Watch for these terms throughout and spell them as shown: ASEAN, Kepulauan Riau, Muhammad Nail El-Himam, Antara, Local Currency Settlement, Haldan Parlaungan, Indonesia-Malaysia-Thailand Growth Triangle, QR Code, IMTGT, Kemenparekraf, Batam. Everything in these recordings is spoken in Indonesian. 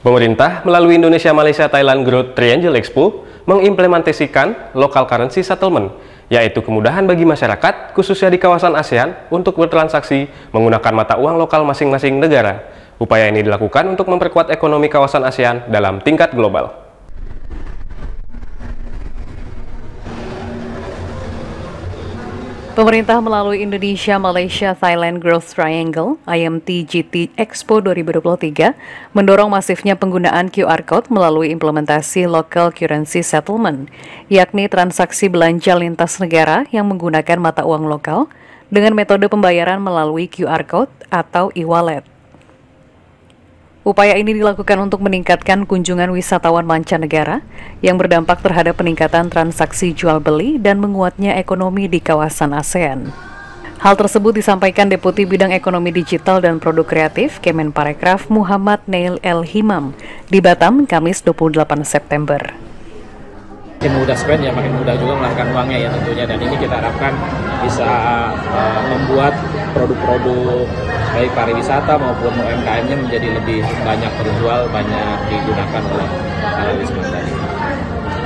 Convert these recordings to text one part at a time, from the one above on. Pemerintah melalui Indonesia-Malaysia-Thailand Growth Triangle Expo mengimplementasikan local currency settlement, yaitu kemudahan bagi masyarakat, khususnya di kawasan ASEAN, untuk bertransaksi menggunakan mata uang lokal masing-masing negara. Upaya ini dilakukan untuk memperkuat ekonomi kawasan ASEAN dalam tingkat global. Pemerintah melalui Indonesia-Malaysia-Thailand Growth Triangle (IMTGT) Expo 2023 mendorong masifnya penggunaan QR Code melalui implementasi Local Currency Settlement, yakni transaksi belanja lintas negara yang menggunakan mata uang lokal dengan metode pembayaran melalui QR Code atau e-wallet. Upaya ini dilakukan untuk meningkatkan kunjungan wisatawan mancanegara yang berdampak terhadap peningkatan transaksi jual-beli dan menguatnya ekonomi di kawasan ASEAN. Hal tersebut disampaikan Deputi Bidang Ekonomi Digital dan Produk Kreatif Kemenparekraf Muhammad Nail El-Himam di Batam, Kamis 28 September. Makin mudah spend, ya makin mudah juga melarikan uangnya ya tentunya, dan ini kita harapkan bisa membuat produk-produk baik pariwisata maupun UMKM-nya menjadi lebih banyak terjual, banyak digunakan oleh para wisata.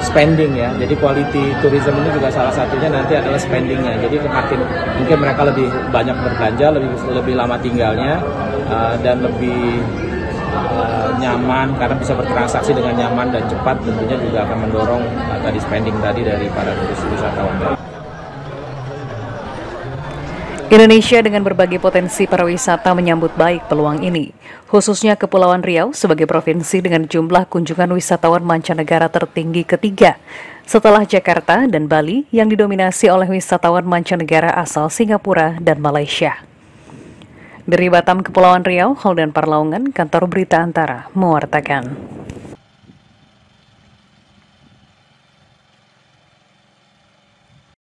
Spending ya, jadi quality tourism ini juga salah satunya nanti adalah spendingnya. Jadi makin mungkin mereka lebih banyak berbelanja, lebih lama tinggalnya, dan lebih nyaman karena bisa bertransaksi dengan nyaman dan cepat. Tentunya juga akan mendorong tadi spending tadi dari para turis wisatawan. Indonesia dengan berbagai potensi pariwisata menyambut baik peluang ini, khususnya Kepulauan Riau sebagai provinsi dengan jumlah kunjungan wisatawan mancanegara tertinggi ketiga, setelah Jakarta dan Bali yang didominasi oleh wisatawan mancanegara asal Singapura dan Malaysia. Dari Batam, Kepulauan Riau, Haldan Parlaungan, Kantor Berita Antara, mewartakan.